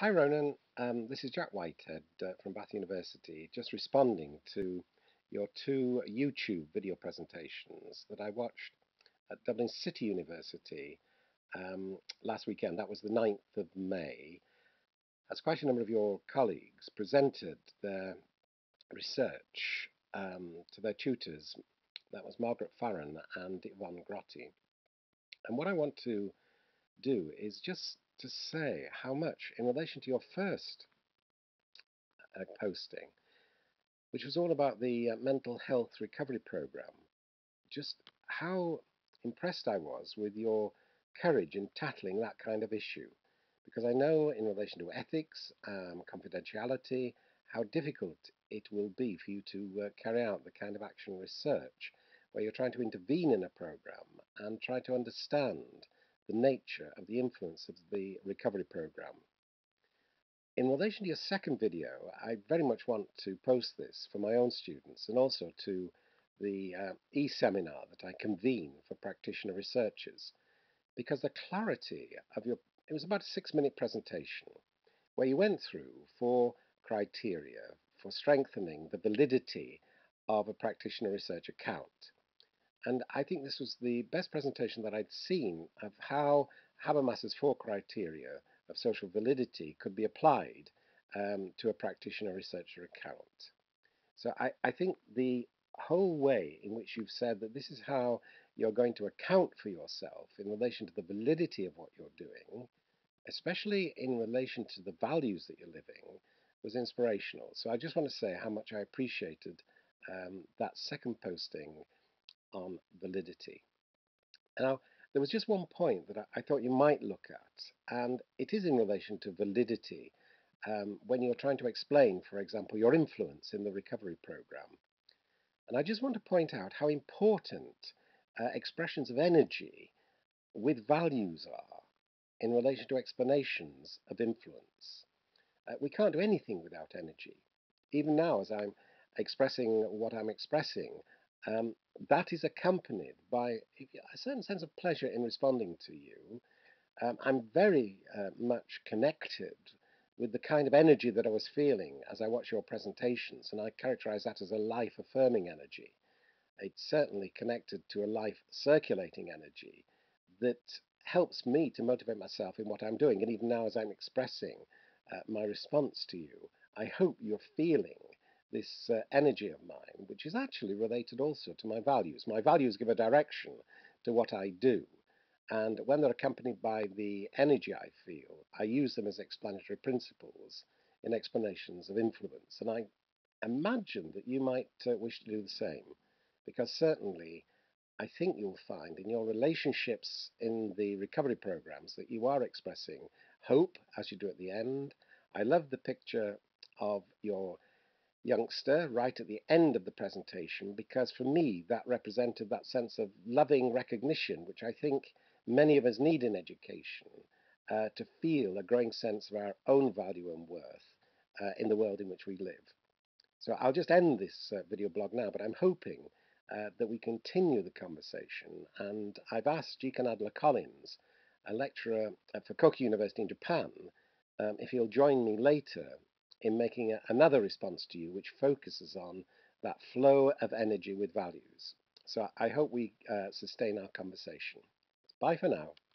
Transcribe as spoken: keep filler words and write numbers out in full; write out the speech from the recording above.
Hi Ronan, um, this is Jack Whitehead uh, from Bath University, just responding to your two YouTube video presentations that I watched at Dublin City University um, last weekend. That was the ninth of May, as quite a number of your colleagues presented their research um, to their tutors. That was Margaret Farren and Yvonne Grotti. And what I want to do is just to say how much, in relation to your first uh, posting, which was all about the uh, mental health recovery program, just how impressed I was with your courage in tackling that kind of issue. Because I know, in relation to ethics, um, confidentiality, how difficult it will be for you to uh, carry out the kind of action research where you're trying to intervene in a program and try to understand the nature of the influence of the recovery program. In relation to your second video, I very much want to post this for my own students and also to the uh, e-seminar that I convene for practitioner researchers, because the clarity of your, it was about a six minute presentation where you went through four criteria for strengthening the validity of a practitioner research account. And I think this was the best presentation that I'd seen of how Habermas's four criteria of social validity could be applied um, to a practitioner researcher account. So I, I think the whole way in which you've said that this is how you're going to account for yourself in relation to the validity of what you're doing, especially in relation to the values that you're living, was inspirational. So I just want to say how much I appreciated um, that second posting on validity. Now, there was just one point that I, I thought you might look at, and it is in relation to validity um, when you're trying to explain, for example, your influence in the recovery program. And I just want to point out how important uh, expressions of energy with values are in relation to explanations of influence. Uh, we can't do anything without energy. Even now, as I'm expressing what I'm expressing, Um, that is accompanied by a certain sense of pleasure in responding to you. Um, I'm very uh, much connected with the kind of energy that I was feeling as I watched your presentations, and I characterize that as a life-affirming energy. It's certainly connected to a life-circulating energy that helps me to motivate myself in what I'm doing. And even now, as I'm expressing uh, my response to you, I hope you're feeling this uh, energy of mine, which is actually related also to my values. My values give a direction to what I do, and when they're accompanied by the energy I feel, I use them as explanatory principles in explanations of influence. And I imagine that you might uh, wish to do the same, because certainly I think you'll find in your relationships in the recovery programs that you are expressing hope, as you do at the end. I love the picture of your youngster right at the end of the presentation, because for me that represented that sense of loving recognition which I think many of us need in education uh, to feel a growing sense of our own value and worth uh, in the world in which we live. So I'll just end this uh, video blog now, but I'm hoping uh, that we continue the conversation, and I've asked Jikan Adler-Collins, a lecturer at Fukuoka University in Japan, um, if he'll join me later in making a, another response to you which focuses on that flow of energy with values. So I hope we uh, sustain our conversation. Bye for now.